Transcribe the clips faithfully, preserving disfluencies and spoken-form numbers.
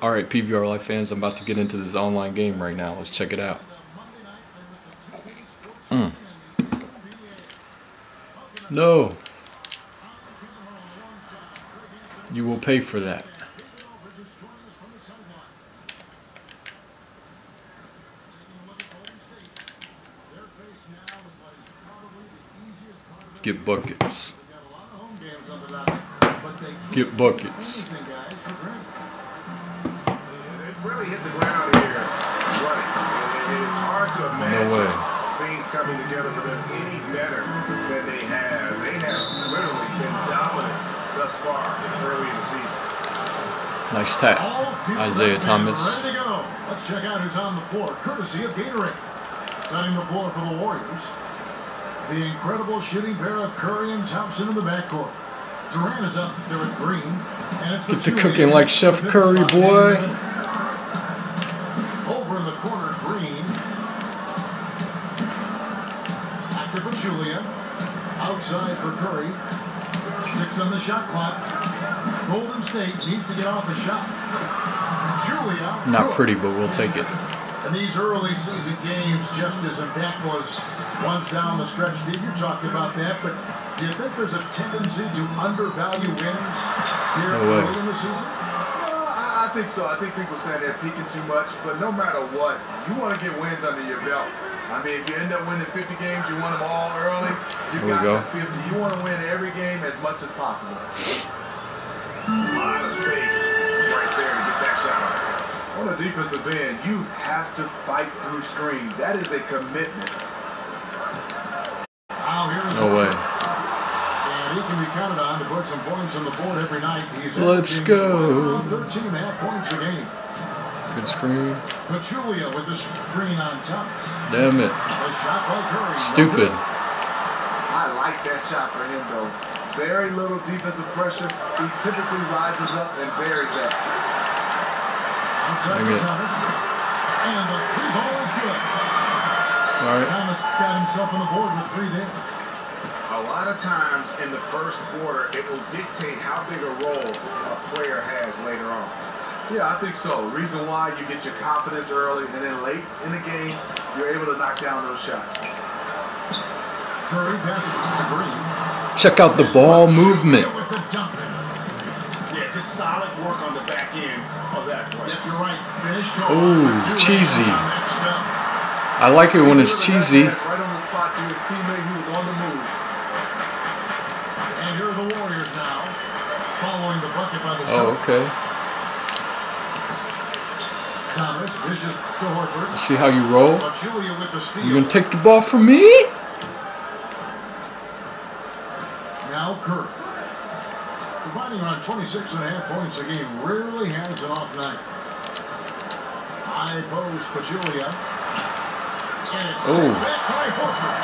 All right, P V R Live fans, I'm about to get into this online game right now. Let's check it out. Mm. No. You will pay for that. Get buckets. Get buckets. Hit the ground here running. And it's hard to imagine no things coming together for them any better than they have. They have literally been dominant thus far early in the season. Nice tap. Isaiah Thomas. Ready to go. Let's check out who's on the floor, courtesy of Gatorade. Setting the floor for the Warriors. The incredible shooting pair of Curry and Thompson in the backcourt. Durant is up there with Green. And it's Get to cooking like Chef Curry, boy. Pachulia, outside for Curry, six on the shot clock. Golden State needs to get off a shot. Pachulia, not pretty, but we'll take it. And these early season games just as impactful as ones down the stretch. Steve, you talked about that, but do you think there's a tendency to undervalue wins here no early in the season? I think so. I think people say they're peaking too much, but no matter what, you want to get wins under your belt. I mean, if you end up winning fifty games, you win them all early. You got go. fifty. You want to win every game as much as possible. A lot of space right there to get that shot off. On the defensive end, you have to fight through screen. That is a commitment. No way. He can be counted on to put some points on the board every night. He's Let's go. thirteen and a half points a game. Good screen. Pachulia with the screen on Thomas. Damn it. A shot by Curry. Stupid. I like that shot for him, though. Very little defensive pressure. He typically rises up and buries that. Outside for Thomas. And the three ball is good. Sorry. Thomas got himself on the board with three there. A lot of times in the first quarter, it will dictate how big a role a player has later on. Yeah, I think so. Reason why you get your confidence early, and then late in the games, you're able to knock down those shots. Curry passes to Green. Check out the ball movement. Yeah, just solid work on the back end of that play. If you're right, finish. Ooh, cheesy. I like it when it's cheesy. Right on the spot to his teammate who was on the move. Here are the Warriors now, following the bucket by the Celtics. Oh, okay. Thomas vicious to Horford. Let's see how you roll. You gonna take the ball from me? Now Kerr, providing around twenty-six and a half points a game, rarely has an off night. High post Pachulia. And it's oh. back by Horford.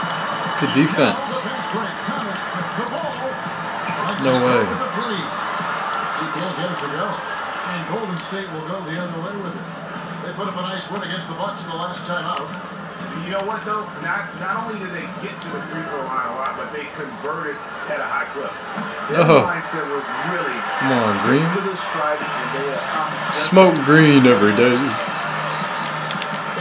Good defense. No way. He can't get it to go. And Golden State will go the other way with it. They put up a nice win against the Bucks the last time out. You know what, though? Not, not only did they get to the free throw line a lot, but they converted at a high clip. Their oh. mindset was really Come on, Green. Smoke Green every day.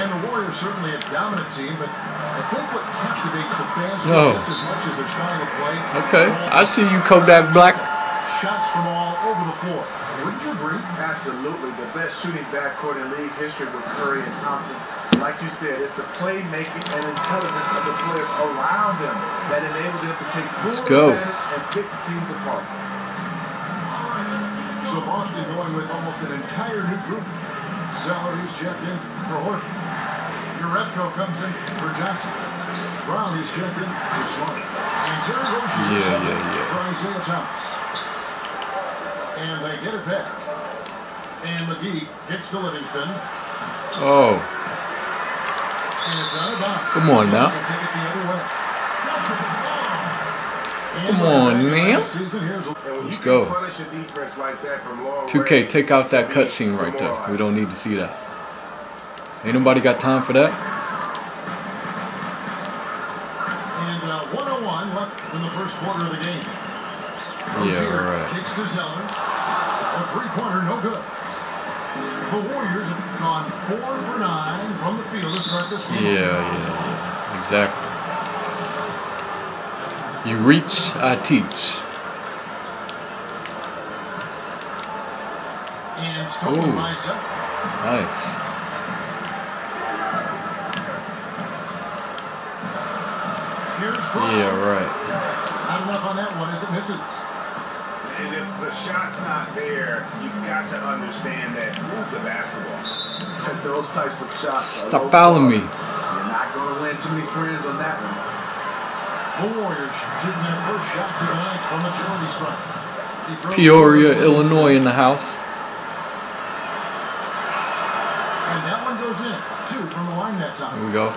And the Warriors certainly a dominant team, but I think what captivates the fans no. just as much as they're trying to play. Okay, I see you, Kodak Black. Shots from all over the floor. Would you agree? Absolutely. The best shooting backcourt in league history with Curry and Thompson. Like you said, it's the playmaking and intelligence of the players around them that enabled them to take full advantage and pick the teams apart. So Boston going with almost an entire new group. Zeller's checked in for Horford. Jerebko comes in for Johnson. Brown is checked in for Splash. And Jerry West yeah, yeah, yeah. for Isaiah Thomas. And they get it back. And McGee gets to Livingston. Oh. And it's out of bounds. Come on now. Take it the other way. Come on, man. Let's go. two K, take out that cutscene right there. We don't need to see that. Ain't nobody got time for that. And uh, one oh one left in the first quarter of the game. Rozier yeah, right. kicks to Zeller. A three-pointer, no good. The Warriors have gone four for nine from the field to start this game. Yeah, yeah, exactly. You reach, I teach. And stolen by Zeller. Nice. Yeah, right. Not enough on that one as it misses. And if the shot's not there, you've got to understand that move the basketball. Those types of shots. Stop fouling me. You're not going to win too many friends on that one. The Warriors shooting their first shot tonight from the penalty strike. Peoria, Illinois in the house. And that one goes in. Two from the line that time. Here we go.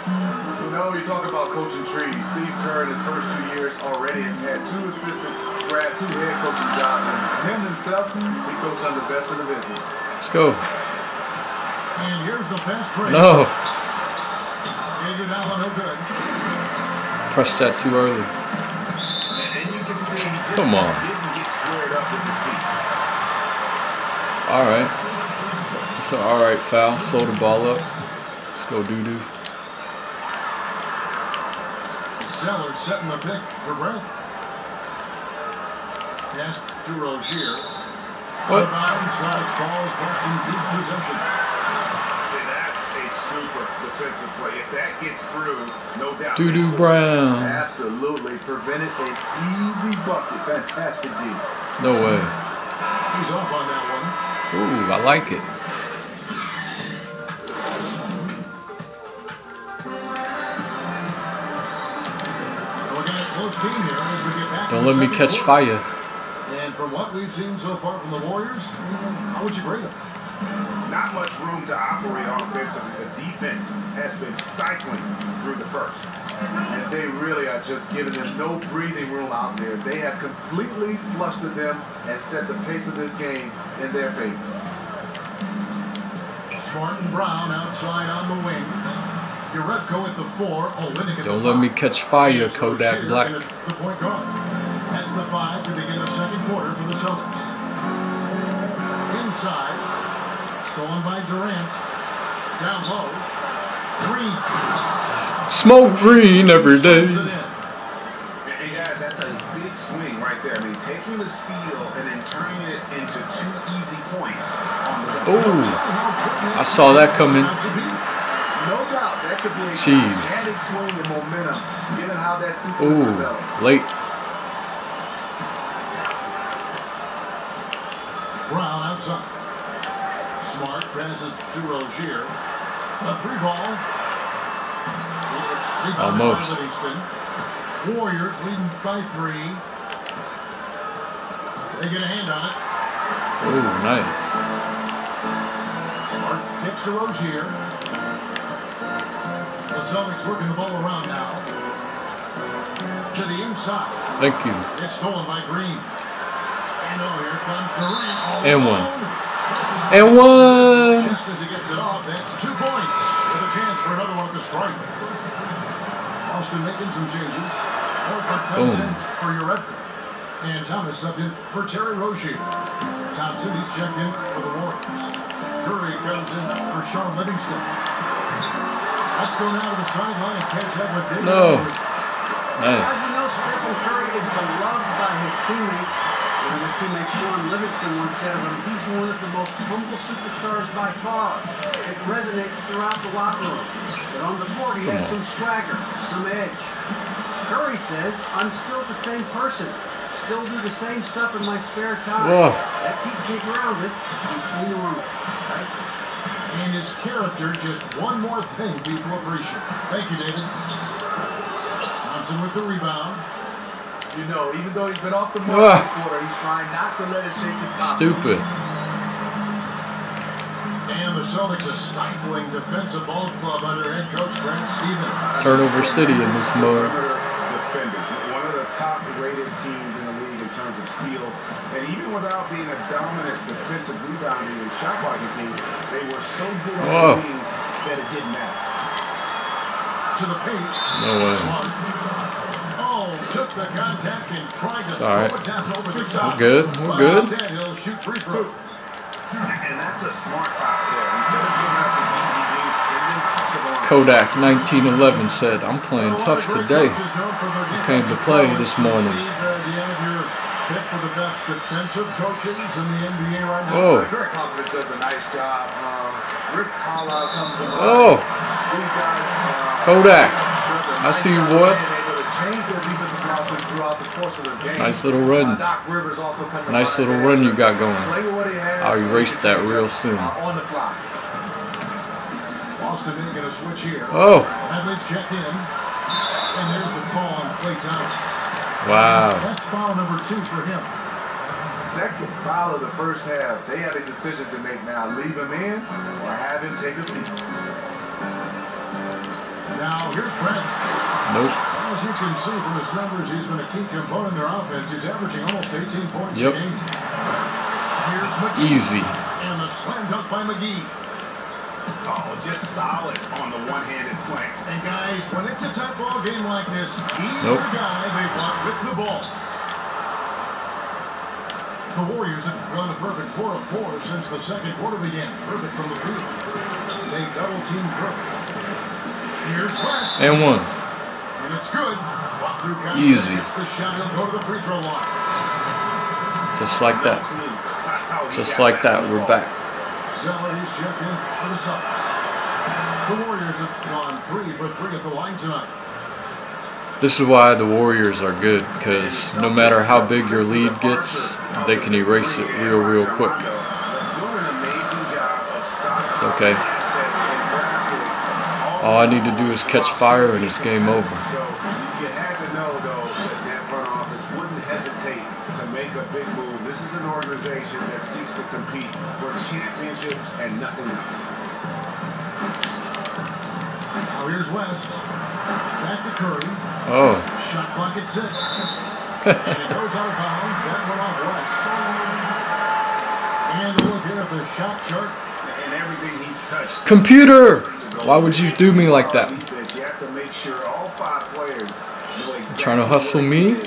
You know, you talk about coaching trees. Steve Kerr, in his first two years already, has had two assistants, Brad, two head coaching jobs, and him himself, he coached on the best in the business. Let's go. And here's the fast break. No. Iguodala, no good. Pressed that too early. And then you can see he just Come on. didn't get squared up with his feet. All right. That's an all right foul. Slow the ball up. Let's go, doo doo. Zeller setting the pick for Brent. Pass to Rozier. What? Slides, balls, Weston, deep possession. That's a super defensive play. If that gets through, no doubt. Doo-doo Brown. Absolutely prevented an easy bucket. Fantastic deal. No way. He's off on that one. Ooh, I like it. Don't let me catch fire. And from what we've seen so far from the Warriors, how would you grade them? Not much room to operate offensively. The defense has been stifling through the first. And they really are just giving them no breathing room out there. They have completely flustered them and set the pace of this game in their favor. Smart and Brown outside on the wings. Jerebko at the four, Olenek at the Don't let me catch fire, Kodak Black. The point guard. That's the five to begin the second quarter for the Celtics. Inside, stolen by Durant. Down low, Green. Smoke Green every day. Hey guys, that's a big swing right there. I mean, taking the steal and then turning it into two easy points. Oh, I saw that coming. Jeez. Ooh, late. Brown outside. Smart passes to Rozier. A three ball. Almost. Warriors leading by three. They get a hand on it. Ooh, nice. Smart gets to Rozier. The Celtics working the ball around now. To the inside. Thank you. It's stolen by Green. And oh, here comes Durant. All and one. Alone. And one. Just as he gets it off, that's two points. With a chance for another one at the strike. Austin making some changes. Horford comes Boom. in for Jerebko. And Thomas subbed in for Terry Rozier. Thompson, he's checked in for the Warriors. Curry comes in for Sean Livingston. Let's go now to the sideline and catch up with David. No. Nice. As you know, Stephen Curry is beloved by his teammates. And his teammate Sean Livingston once said of him, he's one of the most humble superstars by far. It resonates throughout the locker room. But on the court, he Come has on. some swagger, some edge. Curry says, I'm still the same person. Still do the same stuff in my spare time. Whoa. That keeps me grounded, keeps me normal. Nice. And his character, just one more thing people appreciate. Thank you, David. Thompson with the rebound. You know, even though he's been off the mark this quarter, he's trying not to let it shake his confidence. Stupid. And the Celtics a stifling defensive ball club under head coach Brent Stevens. Turnover City in this mode. One of the top-rated teams in the league in terms of steals. And even without being a dominant defensive rebounding and shot blocking team, they were so good on the teams that it didn't matter. To the paint. No way. Oh, took the contact and tried to throw it down over the top. We're good. We're good. Instead, he'll shoot free throws. And that's a smart foul there. Instead of giving us an easy game, sending to the line. Kodak nineteen eleven said, I'm playing tough today. I came to play this morning. Pick for the best defensive coaches in the N B A right now. Oh. Greg Popovich does a nice job. Uh, Rick Halla comes in. Oh. These guys, uh, Kodak. Nice I see you, boy. Nice little run. Uh, nice little run you got going. I'll erase that real soon. On the fly. Boston is going to switch here. Oh. Bradley's checked in. And there's the call on Klay Thompson. Wow. That's foul number two for him. Second foul of the first half. They have a decision to make now. Leave him in or have him take a seat. Now, here's Brent. Nope. As you can see from his numbers, he's been a key component in their offense. He's averaging almost eighteen points yep. a game. Here's McGee. Easy. And the slam dunk by McGee. Oh, just solid on the one-handed slam. And guys, when it's a tight ball game like this, he's nope. the guy they want with the ball. The Warriors have gone a perfect four of four since the second quarter began. Perfect from the field. They double-team Curry. Here's West. And one. And it's good. Walk through guys. Easy. It's the shot. He'll go to the free throw line. Just like that. Just like that. We're back. Zeller, he's checked in for the Celtics. The Warriors have gone three for three at the line tonight. This is why the Warriors are good, because no matter how big your lead gets, they can erase it real, real quick. It's okay. All I need to do is catch fire and it's game over. You had to know, though, that that front office wouldn't hesitate to make a big move. This is an organization that seeks to compete for championships and nothing else. Now here's West. Back to Curry. Oh. Shot clock at six. And it goes out of bounds. That went off West. And we'll get up the shot chart and everything he's touched. Computer! Why would you do me like that? You have to make sure all five players know exactly trying to hustle me?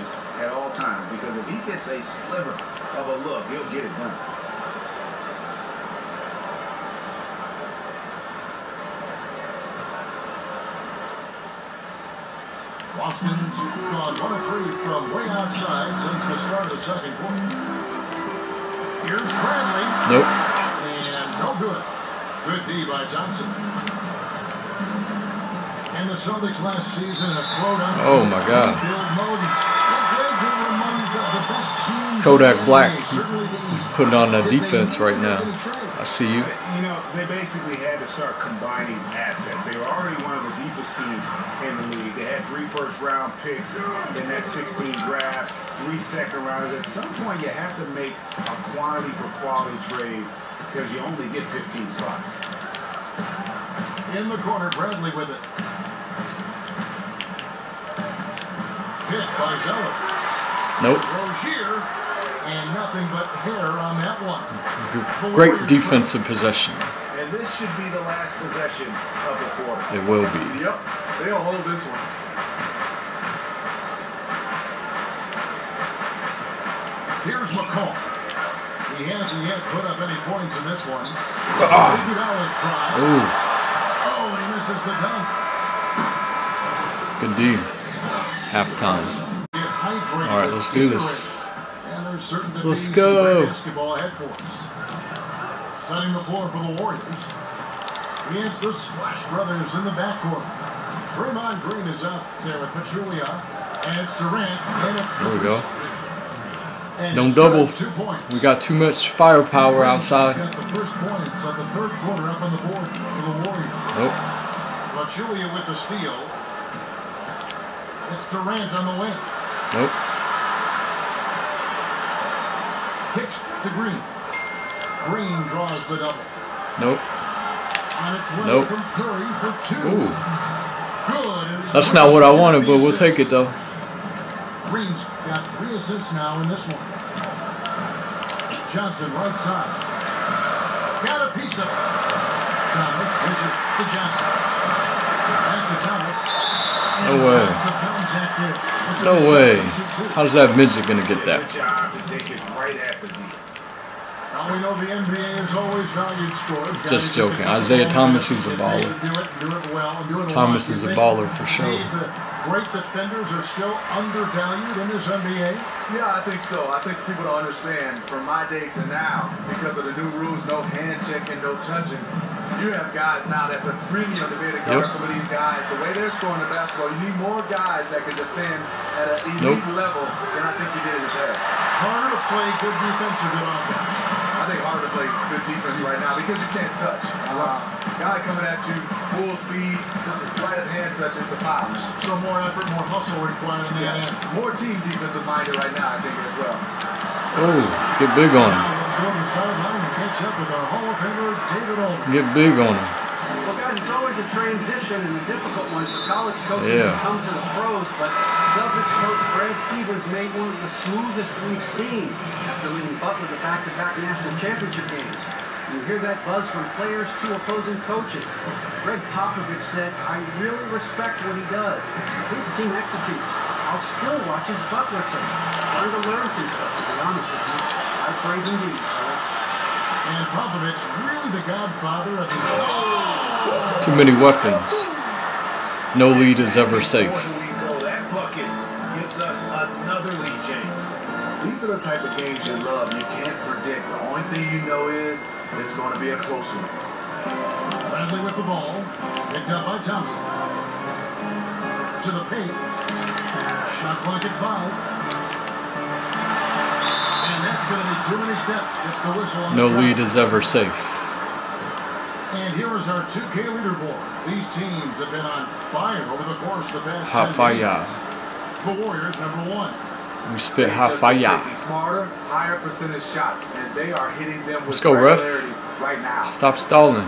At all times, because if he gets a sliver of a look, he'll get it done. Boston's gone one of three from way outside since the start of the second quarter. Here's Bradley. Nope. And no good. Good D by Johnson. And the Celtics last season have flowed out. Oh, my God. Kodak Black is putting on that defense right now. I see you. You know, they basically had to start combining assets. They were already one of the deepest teams in the league. They had three first-round picks in that sixteen draft, three second-rounders. At some point, you have to make a quantity for quality trade because you only get fifteen spots. In the corner, Bradley with it. Hit by Zeller. Nope. Rozier, and nothing but hair on that one. Great defensive possession. And this should be the last possession of the quarter. It will be. Yep. They'll hold this one. Here's McCall. He hasn't yet put up any points in this one. So ah. Iguodala's try. Ooh. Oh, he misses the dunk. Good D. Halftime. All right, let's do this. Let's go. Setting the floor for the Warriors. It's the Splash brothers in the backcourt. Draymond Green is out there with Pachulia, and it's Durant. There we go. Don't double. We got too much firepower outside. Got the first points of the third quarter up on the board for the Warriors. Nope. Pachulia with the steal. It's Durant on the win. Nope. Kicks to Green. Green draws the double. Nope. And it's nope. From Curry for two. Ooh. Good. That's not what I wanted, but we'll take it though. Green's got three assists now in this one. Johnson right side. Got a piece of it. Thomas pushes to Johnson. Back to Thomas. No way. No way. How's that midget gonna get that? Now we know the N B A has always valued scores. Just joking. Isaiah Thomas, he's a baller. Thomas is a baller for sure. Great defenders are still undervalued in this N B A? Yeah, I think so. I think people don't understand from my day to now, because of the new rules, no hand checking, no touching. You have guys now that's a premium to be able to guard yep. some of these guys. The way they're scoring the basketball, you need more guys that can defend at an elite nope. level than I think you did in the past. Harder to play good defense or good offense? I think harder to play good defense right now because you can't touch. Wow. Guy coming at you, full speed, just a slight of hand touch, it's a foul. So more effort, more hustle required in the yes. end. More team defensive minded right now, I think, as well. Oh, get big on him. Let's go to the sideline and catch up with our Hall of Famer, David Aldridge. Get big on him. Well, guys, it's always a transition and a difficult one for college coaches yeah. to come to the pros, but Celtics coach Brad Stevens made one of the smoothest we've seen after leading Butler to back-to-back national championship games. You hear that buzz from players to opposing coaches. Greg Popovich said, I really respect what he does. His team executes. I'll still watch his Butler team. Learn to learn some stuff, to be honest with you. I praise him to you, Charles. And Popovich, really the godfather of his... Oh. Too many weapons. No lead is ever safe. We go, that bucket gives us another lead change. These are the type of games you love. You can't predict. The only thing you know is... it's going to be a close one. Bradley with the ball. Picked up by Johnson. To the paint. Shot clock at five. And that's going to be too many steps. Gets the whistle on the shot. No lead is ever safe. And here is our two K leaderboard. These teams have been on fire over the course of the past ten years. The Warriors, number one. We spit high fire. Smarter, higher percentage shots, and they are hitting them with regularity right now. Stop stalling.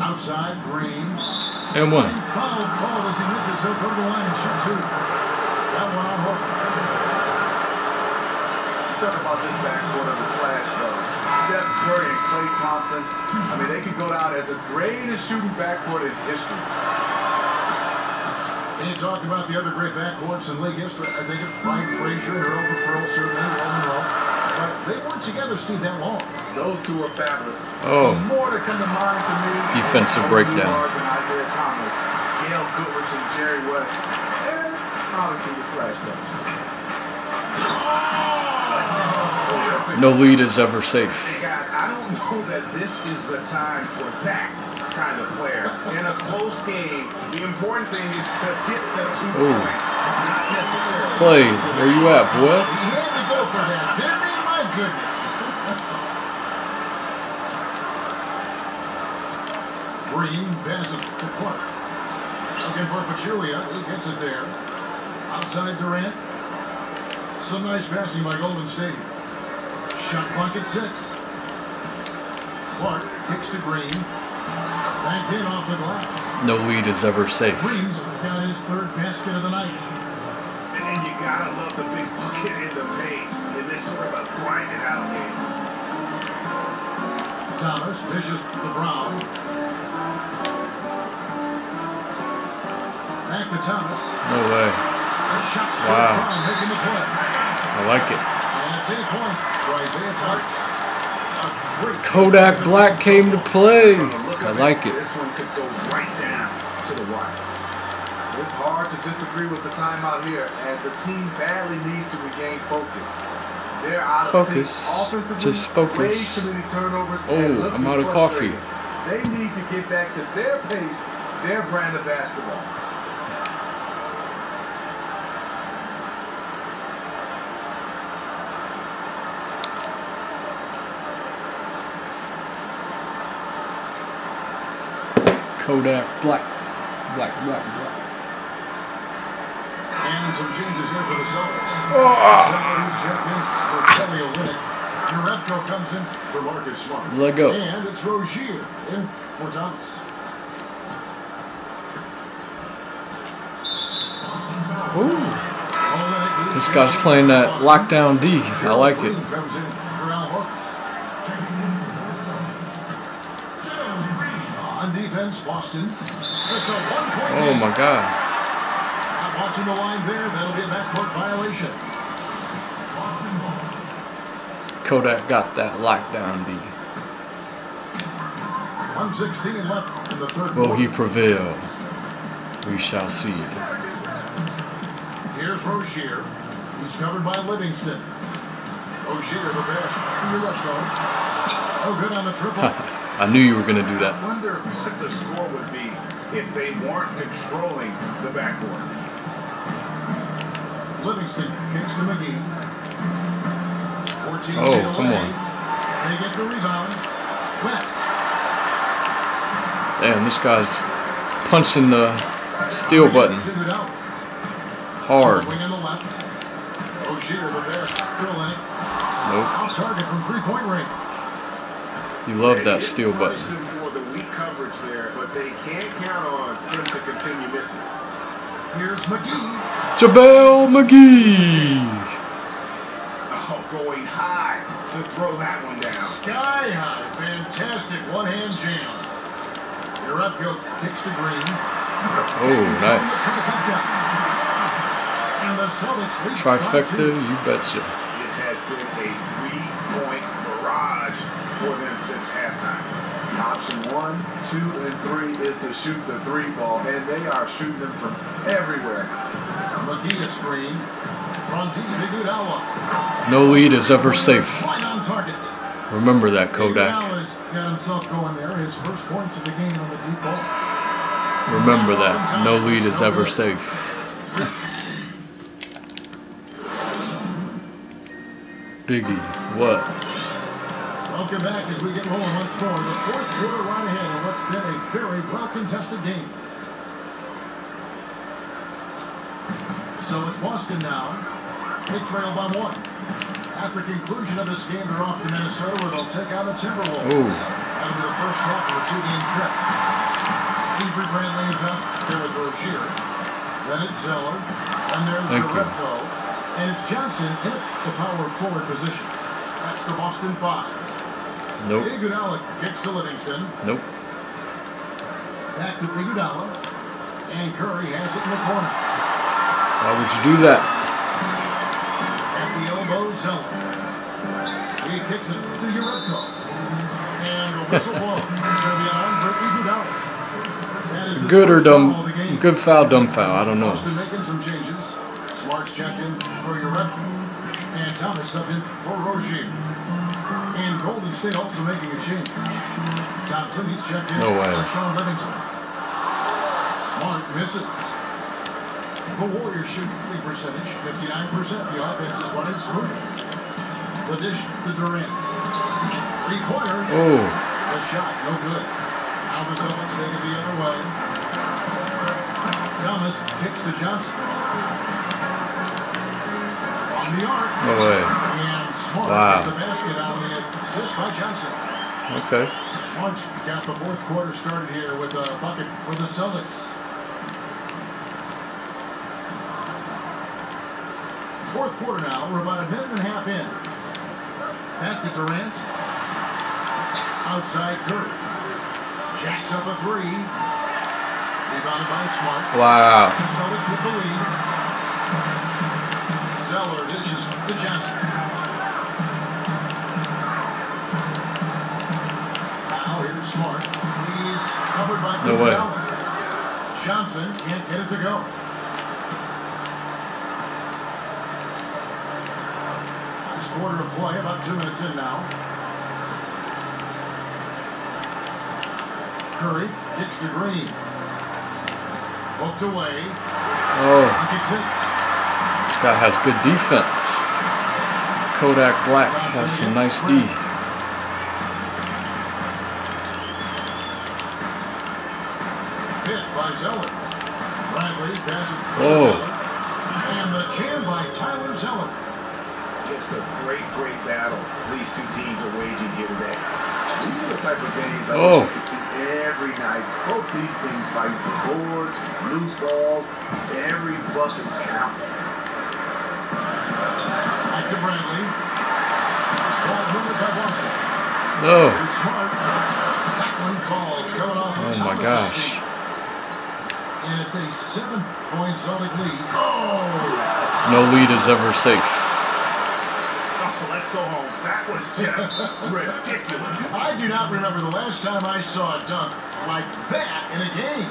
Outside, Green. And one. Foul, foul as he misses. He'll go to the line and shoot two. That one on Horford. Talk about this backcourt of the Splash brothers. Steph Curry and Klay Thompson. I mean, they could go down as the greatest shooting backcourt in history. And you talked about the other great backcourts in league history. I think it's Frank Frazier, Earl Pearl, certainly, all but they weren't together, Steve, that long. Those two are fabulous. Oh. Some more to come to mind to me. Defensive breakdown. Isaiah Thomas, Gail Goodrich, and Jerry West. And obviously the Splash Brothers. No lead is ever safe. Hey guys, I don't know that this is the time for that kind of flair. In a close game, the important thing is to get the two Ooh. points, not necessarily. Clay, where you at, boy? He had to go for that, didn't he? My goodness. Green passes to Clark. Looking for Pachulia. He gets it there. Outside Durant. Some nice passing by Golden State. Shot clock at six. Clark kicks to Green. Back in off the glass. No lead is ever safe. Green's got his third basket of the night. And you gotta love the big bucket in the paint in this sort of a grinded out game. Thomas dishes the Brown. Back to Thomas. No way. A shot wow. Brown making the play. I like it. And it's eight points for Isaiah Thomas. Kodak Black came to play. I like it. This one could go right down to the wire. It's hard to disagree with the timeout here as the team badly needs to regain focus. They're out of sync offensively. Just focus. Oh, I'm out of coffee. They need to get back to their pace, their brand of basketball. Kodak Black, Black, Black, Black. And some changes here for the Celtics. Oh. Zeller who's checked in for Kelly Olynyk. Jerebko comes in for Marcus Smart. Let go. And it's Rozier in for Thomas. Ooh. This guy's playing that lockdown D. I like it. Boston. It's a one point. Oh my God. Watching the line there, that'll be a backcourt violation. Boston ball. Kodak got that lockdown D. one sixteen left in the third. Will he prevail? We shall see. Here's Rozier. He's covered by Livingston. Rozier, the best. Oh, good on the triple. I knew you were going to do that. I wonder what the score would be if they weren't controlling the backboard. Livingston kicks to McGee. fourteen oh, come away. On. They get the rebound. West. Damn, this guy's punching the steal button hard. Nope. You love that steal button. JaVale McGee. Going high to throw that one down. Sky high, fantastic one hand jam. Jerebko kicks to Green. Oh, nice. And the Celtics trifecta, you betcha. It has been a three-point barrage for them since halftime. Option one, two, and three is to shoot the three ball, and they are shooting them from everywhere. McGee to screen. No lead is ever safe. Remember that, Kodak. Got himself going there. His first points of the game on the deep ball. Remember that. No lead is ever safe. Biggie, what? Welcome back as we get rolling once more. The fourth quarter right ahead in what's been a very well-contested game. So it's Boston now. They trail by one. At the conclusion of this game, they're off to Minnesota, where they'll take on the Timberwolves. Ooh. Out of their first half of a two-game trip. Evening Bradley is up. There was Rozier. Then it's Zeller. And there's Jerebko. And it's Johnson in the power forward position. That's the Boston five. Nope. Iguodala gets to Livingston. Nope. Back to Iguodala. And Curry has it in the corner. Why would you do that? Zone. He kicks it to Jerebko. And a whistle blow. It's going to be on for Iguodala. Good or dumb. Good foul, dumb foul. I don't know. Boston making some changes. Smart's checked in for Jerebko. And Thomas subbed in for Rozier. And Golden State also making a change. Thompson, he's checked in no for Sean Livingston. Smart misses. The Warriors shooting percentage, fifty-nine percent. The offense is running smooth. The dish to Durant. Three-pointer. Oh. The shot, no good. Now the Celtics take it the other way. Thomas kicks to Johnson. On the arc. No way. And Smart wow. With the basket on the assist by Johnson. Okay. Smart's got the fourth quarter started here with a bucket for the Celtics. Fourth quarter now, we're about a minute and a half in. Back to Durant. Outside Curry. Jacks up a three. Rebounded by Smart. Wow. Celtics with the lead. Zeller dishes to Johnson. Now here's Smart. He's covered by no way. Johnson can't get it to go. Quarter to play, about two minutes in now. Curry gets to Green. Hooked away. Oh. This guy has good defense. Kodak Black has some nice D. Hit by Zeller. Bradley passes. Oh. And the jam by Tyler Zeller. Just a great, great battle these two teams are waging here today. These are the type of games I oh. wish I could see every night. Both these teams fighting for boards, loose balls, every bucket counts. Back to Bradley. This ball moved by Boston. No. Smart. That one falls coming off. Oh my gosh. And it's a seven-point Celtic lead. Oh! No lead is ever safe. Oh, let's go home. That was just ridiculous. I do not remember the last time I saw a dunk like that in a game.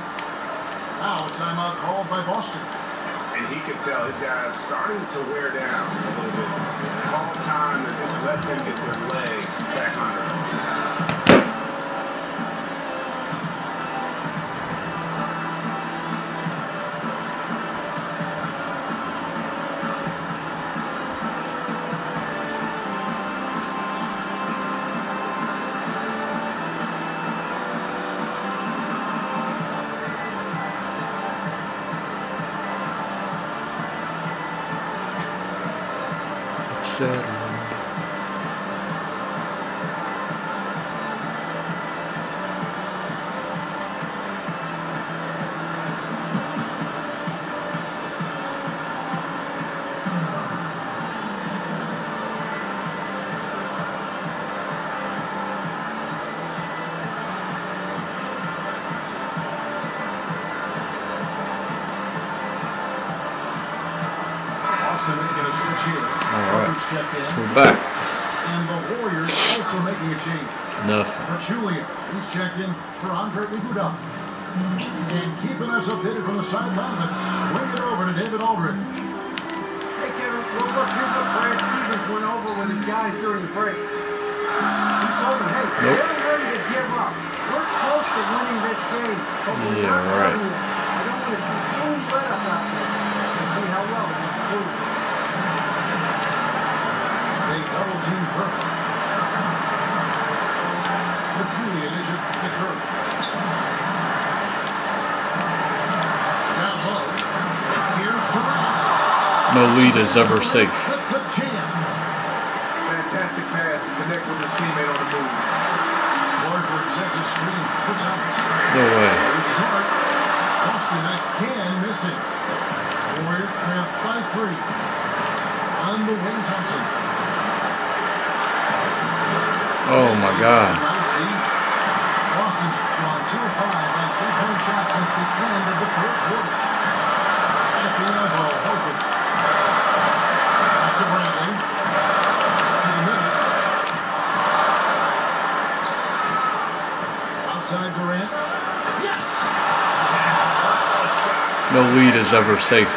Now, timeout called by Boston. And he could tell his guys starting to wear down a little bit. All time to just let them get their legs back under them. We're back. And the Warriors also making a change. Nothing. Pachulia, who's checked in for Andre Iguodala. And keeping us updated from the sideline, let's swing it over to David Aldridge. Hey, Kevin, well, look, here's what Brad Stevens went over with his guys during the break. He told them, hey, nope. They're ready to give up. We're close to winning this game, but we're yeah, not right. Winning. I don't want to see any let-up out there. And see how well we can do. Double team Curry. Pachulia dishes to Curry. Down low. Here's Durant. No lead is ever safe. Fantastic pass to connect with his teammate on the move. Horford sets a screen for Thomas. No way. Short. Boston again missing. Warriors trapped by three. On the wing, Johnson. Oh my God. Boston's on two of five by three point shots since the end of the third quarter. At the elbow, Horford. Back to Bradley. To the middle. Outside Durant. Yes! No lead is ever safe.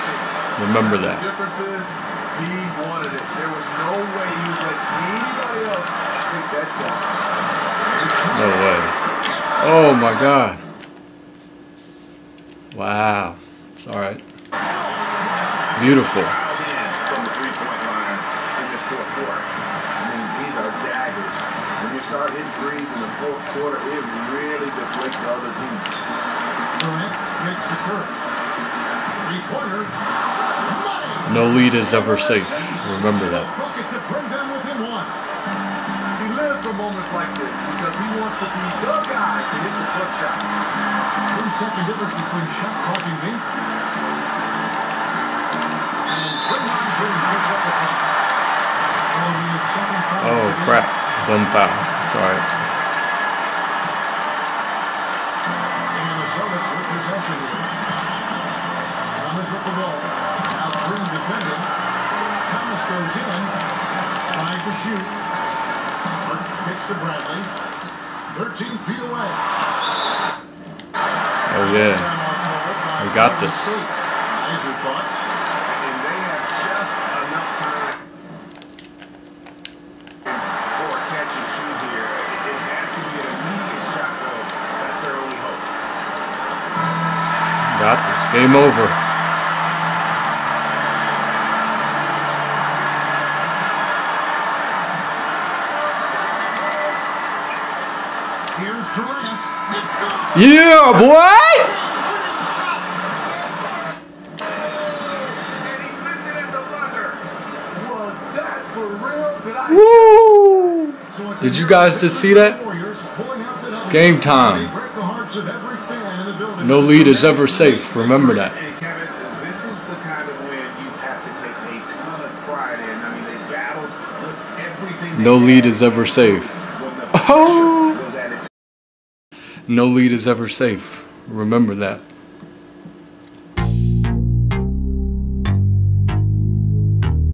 Remember that. The difference is he wanted it. There was no way he was like anybody else. No way. Oh my God. Wow. It's all right. Beautiful. From the three-point line in this fourth quarter. I mean, these are daggers. When you start hitting threes in the fourth quarter, it really deflects the other team. No lead is ever safe. Remember that. Moments like this because he wants to be the guy to hit the clutch shot. Two-second difference between shot calling me and Draymond Green picks up the puck. Oh crap! One foul. It's all right. And the Celtics with possession here. Thomas with the ball. Now Green defending. Thomas goes in. Trying to shoot. Pitch to Bradley, thirteen feet away. Oh yeah, we got this. There's your thoughts, and they have just enough time for a catch and shoot here. It has to be an immediate shot though. That's their only hope. Got this. Game over. Yeah, boy! And he wins it at the buzzer. Was that for real? Did I Woo! Did you guys just see that? Game time. No lead is ever safe. Remember that. Hey, Kevin, this is the kind of win you have to take a ton of pride in. I mean, they battled with everything. No lead is ever safe. Oh! No lead is ever safe. Remember that.